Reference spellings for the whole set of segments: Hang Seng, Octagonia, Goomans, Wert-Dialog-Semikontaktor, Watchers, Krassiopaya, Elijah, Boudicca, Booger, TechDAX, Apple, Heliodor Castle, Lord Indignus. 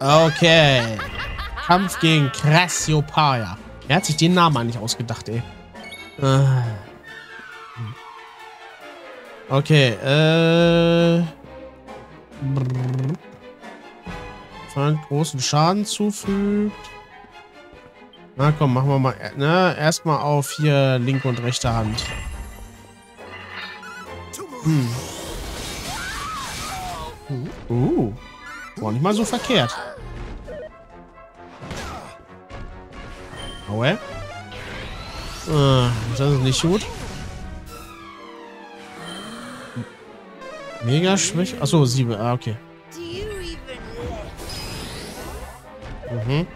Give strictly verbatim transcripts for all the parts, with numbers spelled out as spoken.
Okay. Kampf gegen Krassiopaya. Er hat sich den Namen eigentlich ausgedacht, ey. Okay, äh... Fallen großen Schaden zufügt. Na komm, machen wir mal... Ne, erstmal auf hier linke und rechte Hand. Hm. Uh, war nicht mal so verkehrt. Aua. Ah, das ist nicht gut. Mega schwach. Achso, sieben. Ah, okay. Mhm.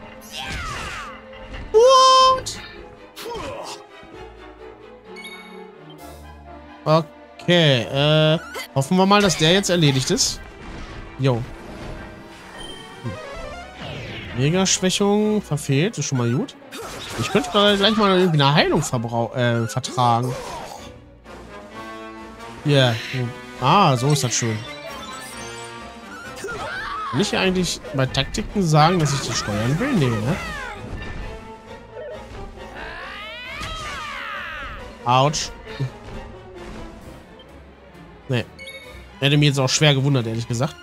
What? Okay, äh, hoffen wir mal, dass der jetzt erledigt ist. Jo. Hm. Mega-Schwächung verfehlt, ist schon mal gut. Ich könnte gleich mal irgendwie eine Heilung äh, vertragen. Ja. Yeah. Ah, so ist das schön. Kann ich eigentlich bei Taktiken sagen, dass ich das steuern will? Nee, ne? Autsch. Nee. Hätte mich jetzt auch schwer gewundert, ehrlich gesagt.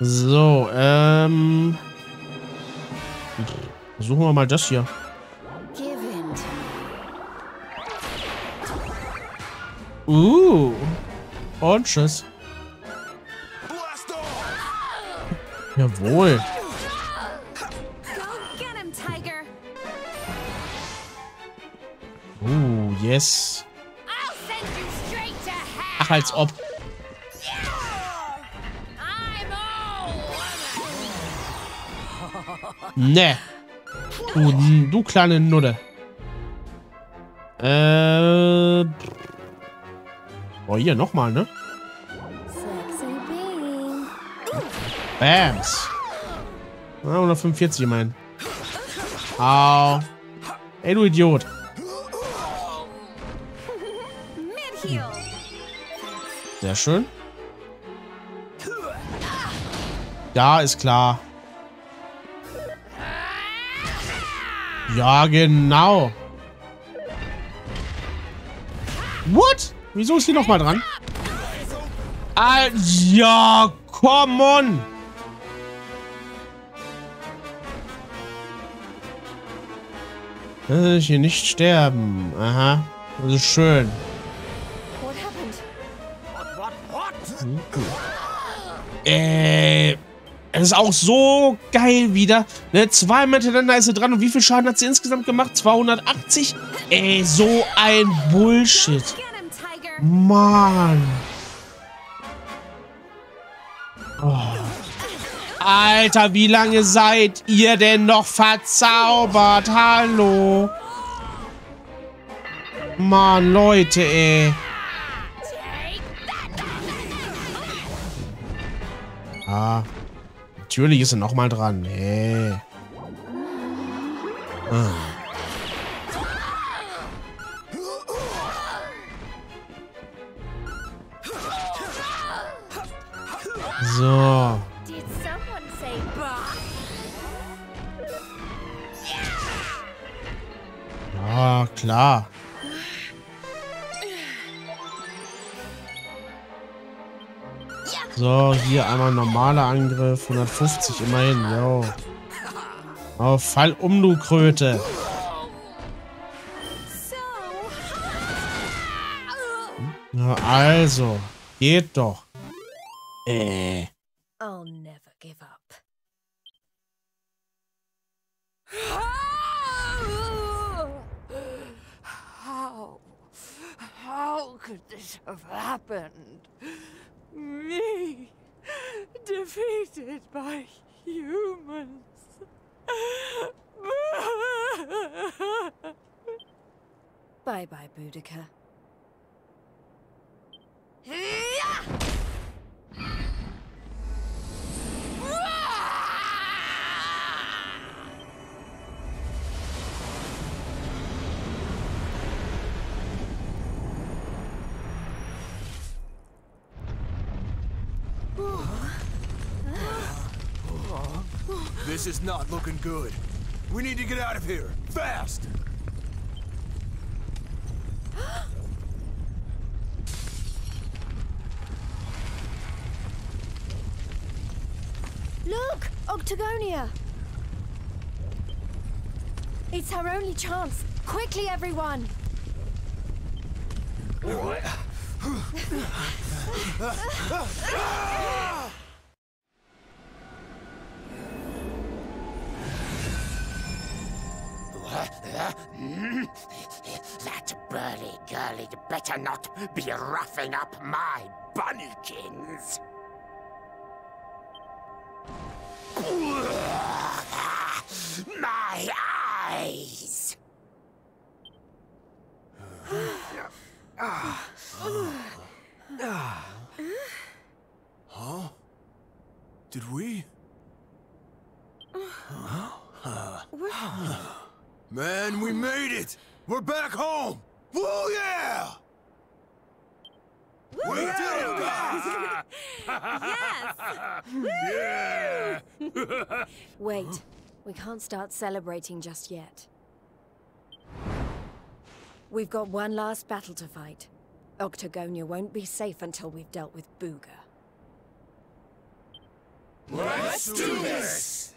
So, ähm... versuchen wir mal das hier. Uh. Und tschüss. Jawohl. Uh, yes. Ach, als ob. Ne. Du, du kleine Nudde. Äh... Oh, hier nochmal, ne? Bams. Ah, hundertfünfundvierzig, immerhin. Au. Ey, du Idiot. Hm. Sehr schön. Ja, ist klar. Ja, genau. What? Wieso ist die nochmal dran? Ah, ja, come on. Äh, hier nicht sterben. Aha. Das ist schön. Äh. Es ist auch so geil wieder. Ne, zweimal hintereinander ist sie dran. Und wie viel Schaden hat sie insgesamt gemacht? zweihundertachtzig? Ey, so ein Bullshit. Mann. Oh. Alter, wie lange seid ihr denn noch verzaubert? Hallo. Mann, Leute, ey. Ah. Natürlich ist er nochmal dran. Nee. Ah. So. Ah, klar. So, hier einmal normaler Angriff. hundertfünfzig immerhin, yo. Oh, fall um, du Kröte. Na, also. Geht doch. Äh. I'll never give up. How? How could this have happened? Me, defeated by humans. Bye-bye, Boudicca. Oh. This is not looking good. We need to get out of here, fast! Look! Octagonia! It's our only chance. Quickly, everyone! All right. That burly girly'd better not be roughing up my bunnykins. My eyes! Huh? Did we? Huh? Man, we made it! We're back home! Woo, yeah! Woo! We yeah! did it, guys! Yes! Woo! Yeah! Wait, we can't start celebrating just yet. We've got one last battle to fight. Octagonia won't be safe until we've dealt with Booger. Let's do this!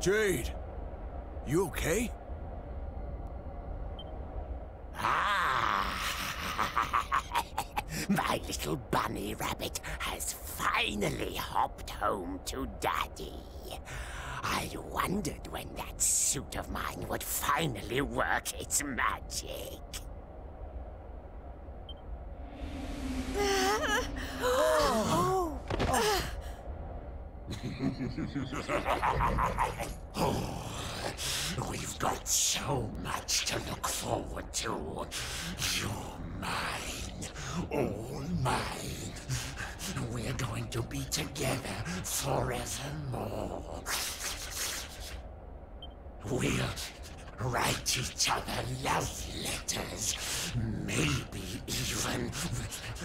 Jade, you okay? Ah, my little bunny rabbit has finally hopped home to Daddy. I wondered when that suit of mine would finally work its magic. Oh. Oh. Oh, we've got so much to look forward to. You're mine, all mine. We're going to be together forevermore. We'll write each other love letters, maybe even,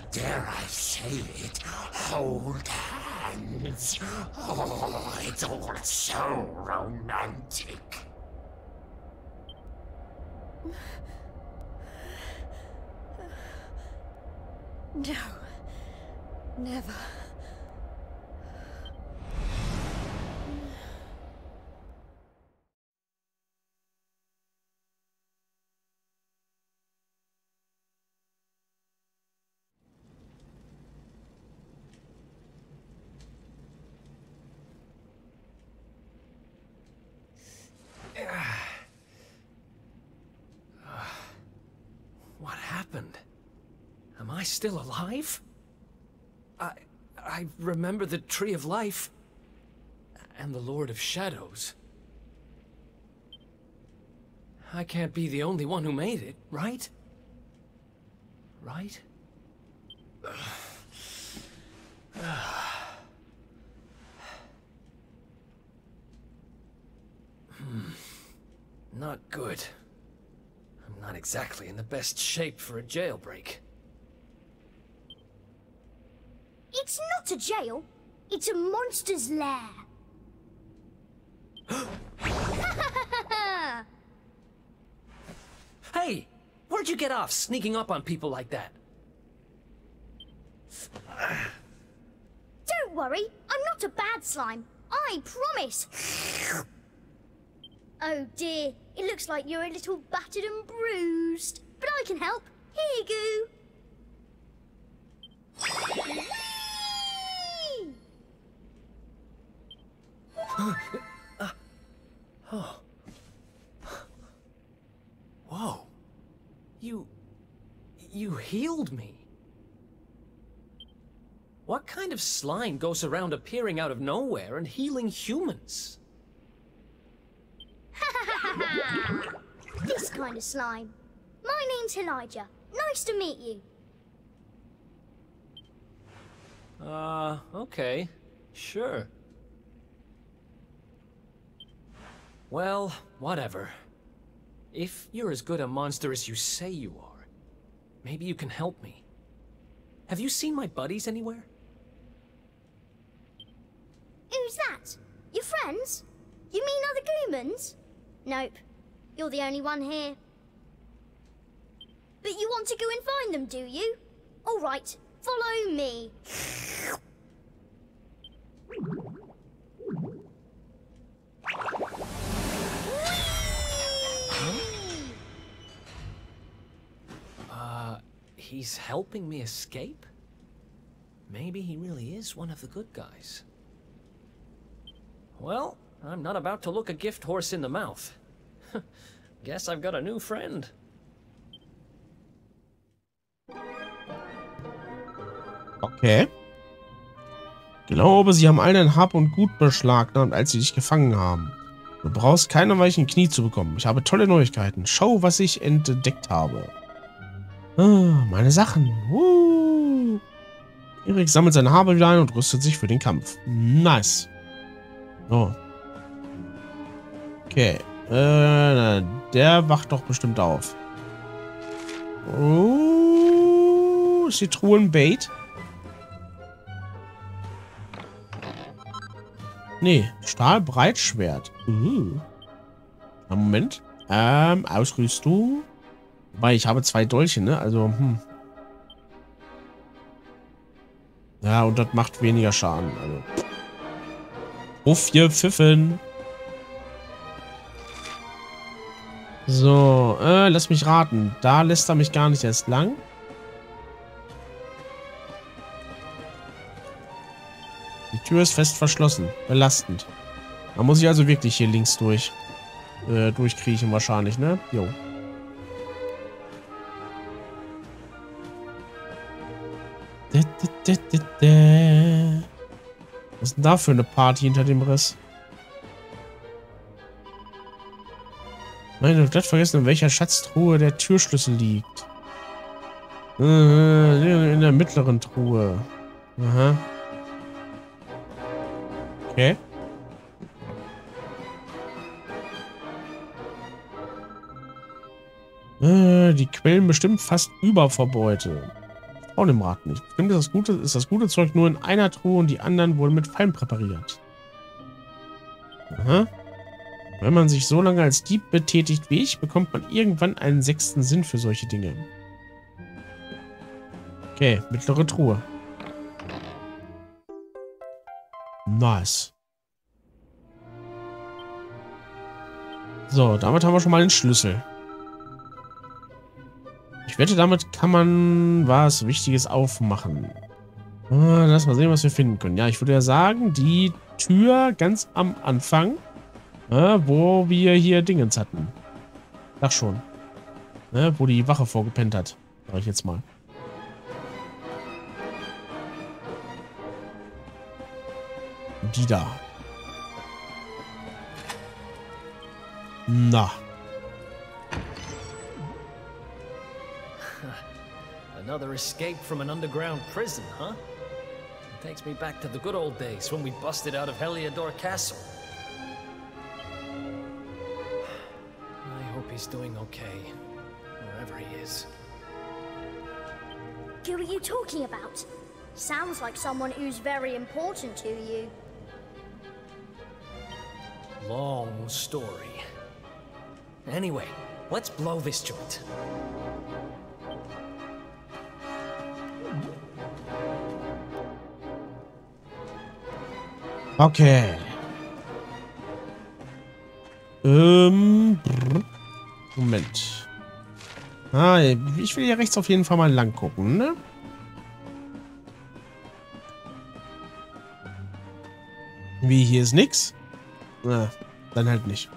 dare I say it, hold hands. Oh, it's all so romantic. No, never. Am I still alive? I... I remember the Tree of Life. And the Lord of Shadows. I can't be the only one who made it, right? Right? Hmm. Not good. I'm not exactly in the best shape for a jailbreak. It's not a jail, it's a monster's lair. Hey, where'd you get off sneaking up on people like that? Don't worry, I'm not a bad slime, I promise. Oh dear, it looks like you're a little battered and bruised, but I can help. Here you go. uh, oh. Whoa. You... you healed me. What kind of slime goes around appearing out of nowhere and healing humans? This kind of slime. My name's Elijah. Nice to meet you. Uh, okay. Sure. Well, whatever. If you're as good a monster as you say you are, maybe you can help me. Have you seen my buddies anywhere? Who's that? Your friends? You mean other Goomans? Nope. You're the only one here. But you want to go and find them, do you? All right, follow me. He's helping me escape? Maybe he really is one of the good guys. Well, I'm not about to look a gift horse in the mouth. Guess I've got a new friend. Okay. Ich glaube, sie haben einen Hab und Gut beschlagnahmt, als sie dich gefangen haben. Du brauchst keine weichen Knie zu bekommen. Ich habe tolle Neuigkeiten. Schau, was ich entdeckt habe. Ah, meine Sachen. Uh. Erik sammelt seine Habe wieder ein und rüstet sich für den Kampf. Nice. So. Okay. Äh, der wacht doch bestimmt auf. Oh, ist die Truhenbait? Nee, Stahlbreitschwert. Uh. Na, Moment. Ähm, Ausrüstung. Weil ich habe zwei Dolche, ne? Also, hm. Ja, und das macht weniger Schaden. Also. Uff, ihr Pfiffen. So, äh, lass mich raten. Da lässt er mich gar nicht erst lang. Die Tür ist fest verschlossen. Belastend. Da muss ich also wirklich hier links durch. Äh, durchkriechen wahrscheinlich, ne? Jo. Was ist denn da für eine Party hinter dem Riss? Nein, ich hab glatt vergessen, in welcher Schatztruhe der Türschlüssel liegt. In der mittleren Truhe. Aha. Okay. Die Quellen bestimmt fast über Verbeute. Auch dem Rat nicht. Bestimmt ist das gute, ist das gute Zeug nur in einer Truhe und die anderen wurden mit Fallen präpariert. Aha. Wenn man sich so lange als Dieb betätigt wie ich, bekommt man irgendwann einen sechsten Sinn für solche Dinge. Okay, mittlere Truhe. Nice. So, damit haben wir schon mal den Schlüssel. Ich wette, damit kann man was Wichtiges aufmachen. Ah, lass mal sehen, was wir finden können. Ja, ich würde ja sagen, die Tür ganz am Anfang, äh, wo wir hier Dingens hatten. Ach schon. Ne, wo die Wache vorgepennt hat. Sag ich jetzt mal. Die da. Na. Another escape from an underground prison, huh? It takes me back to the good old days when we busted out of Heliodor Castle. I hope he's doing okay, wherever he is. Who are you talking about? Sounds like someone who's very important to you. Long story. Anyway, let's blow this joint. Okay. Ähm. Brr. Moment. Ah, ich will hier rechts auf jeden Fall mal lang gucken, ne? Wie, hier ist nix? Na, dann halt nicht.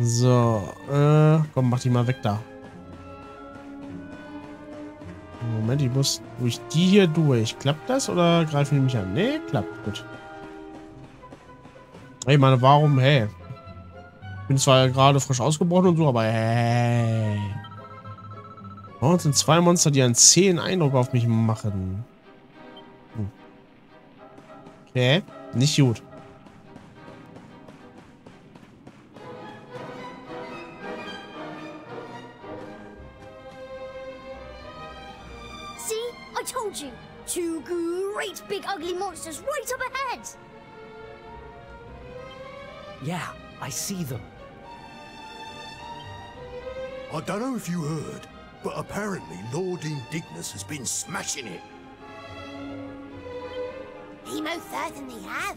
So, äh, komm, mach die mal weg da. Moment, ich muss durch die hier durch. Klappt das oder greifen die mich an? Nee, klappt. Gut. Hey, meine, warum, hey? Ich bin zwar gerade frisch ausgebrochen und so, aber hey. Oh, das sind zwei Monster, die einen zähen Eindruck auf mich machen. Hm. Okay, nicht gut. great big ugly monsters right up ahead! Yeah, I see them. I don't know if you heard, but apparently Lord Indignus has been smashing it. He most certainly has.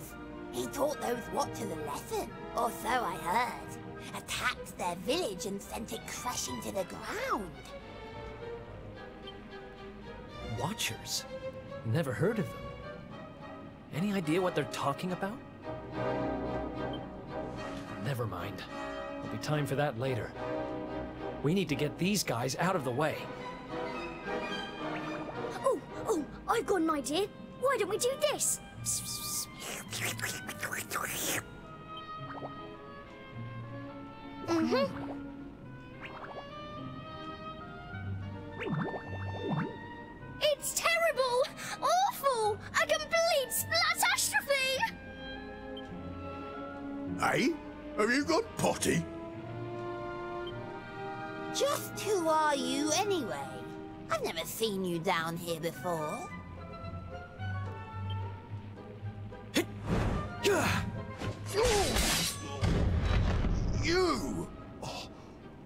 He taught those Watchers a lesson, or so I heard. Attacked their village and sent it crashing to the ground. Watchers? Never heard of them. Any idea what they're talking about? Never mind. There'll be time for that later. We need to get these guys out of the way. Oh, oh, I've got an idea. Why don't we do this? Mm-hmm. It's terrible! Awful! A complete splatastrophe! Hey? Have you got potty? Just who are you, anyway? I've never seen you down here before. You! Oh,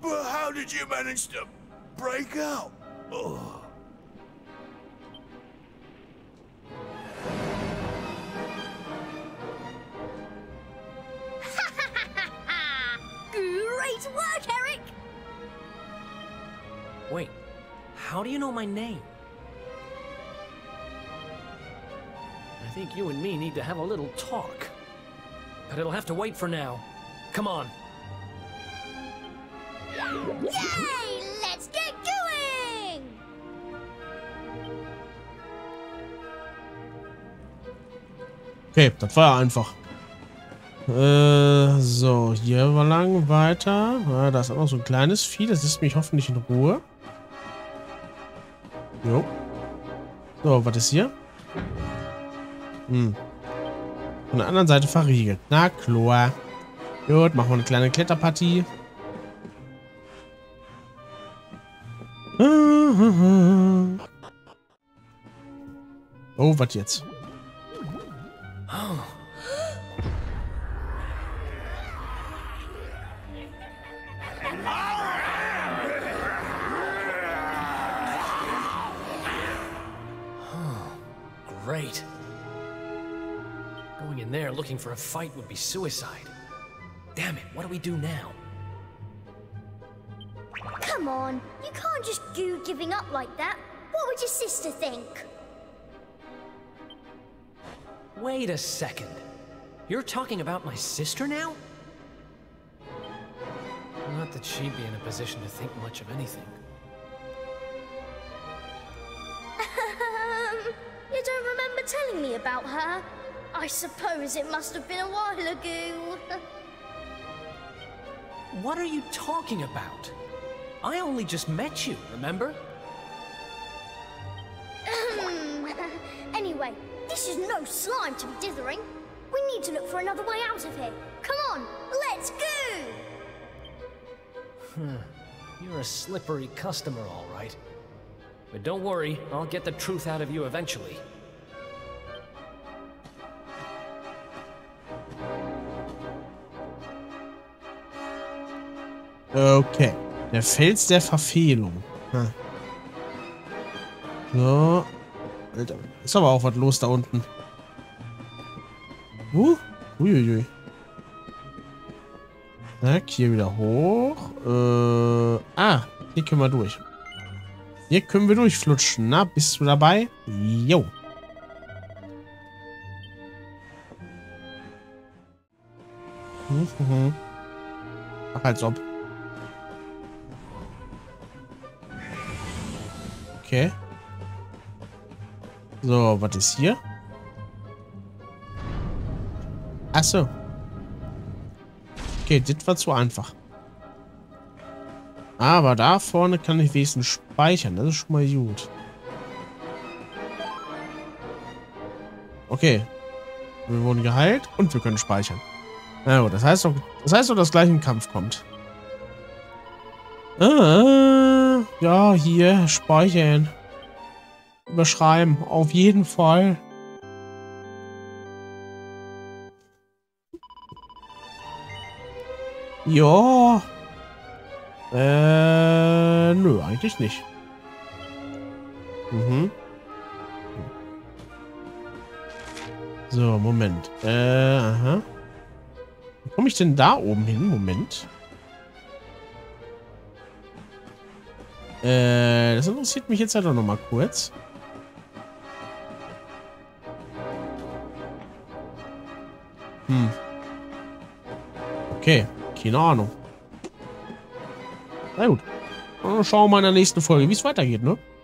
but how did you manage to break out? Oh. Great work, Eric! Wait, how do you know my name? I think you and me need to have a little talk. But it'll have to wait for now. Come on. Yay! Let's get going! Okay, das war einfach. Äh, so, hier war lang weiter. Ja, da ist auch noch so ein kleines Vieh. Das lässt mich hoffentlich in Ruhe. Jo. So, was ist hier? Hm. Von der anderen Seite verriegelt. Na klar. Gut, machen wir eine kleine Kletterpartie. Oh, was jetzt? Oh. Oh, great. Going in there looking for a fight would be suicide. Damn it, what do we do now? Come on, you can't just do giving up like that. What would your sister think? Wait a second. You're talking about my sister now? Not that she'd be in a position to think much of anything. You don't remember telling me about her? I suppose it must have been a while ago. What are you talking about? I only just met you, remember? Anyway, this is no slime to be dithering. We need to look for another way out of here. Come on, let's go! You're a slippery customer, all right. But don't worry, I'll get the truth out of you eventually. Okay. Der Fels der Verfehlung. Hm. So. Alter, ist aber auch was los da unten. Uh, uiuiui. Na, hier wieder hoch. Äh, ah, hier können wir durch. Hier können wir durchflutschen. Na, bist du dabei? Jo. Hm, hm, hm. Ach, als ob. Okay. So, was ist hier? Achso. Okay, das war zu einfach. Aber da vorne kann ich wenigstens speichern. Das ist schon mal gut. Okay. Wir wurden geheilt und wir können speichern. Na gut, das heißt doch, das heißt doch, dass gleich ein Kampf kommt. Ah. Ja, hier, speichern. Überschreiben, auf jeden Fall. Ja. Äh, nö, eigentlich nicht. Mhm. So, Moment. Äh, aha. Wo komme ich denn da oben hin? Moment. Äh, das interessiert mich jetzt halt auch noch mal kurz. Hm. Okay, keine Ahnung. Na gut. Dann schauen wir mal in der nächsten Folge, wie es weitergeht, ne?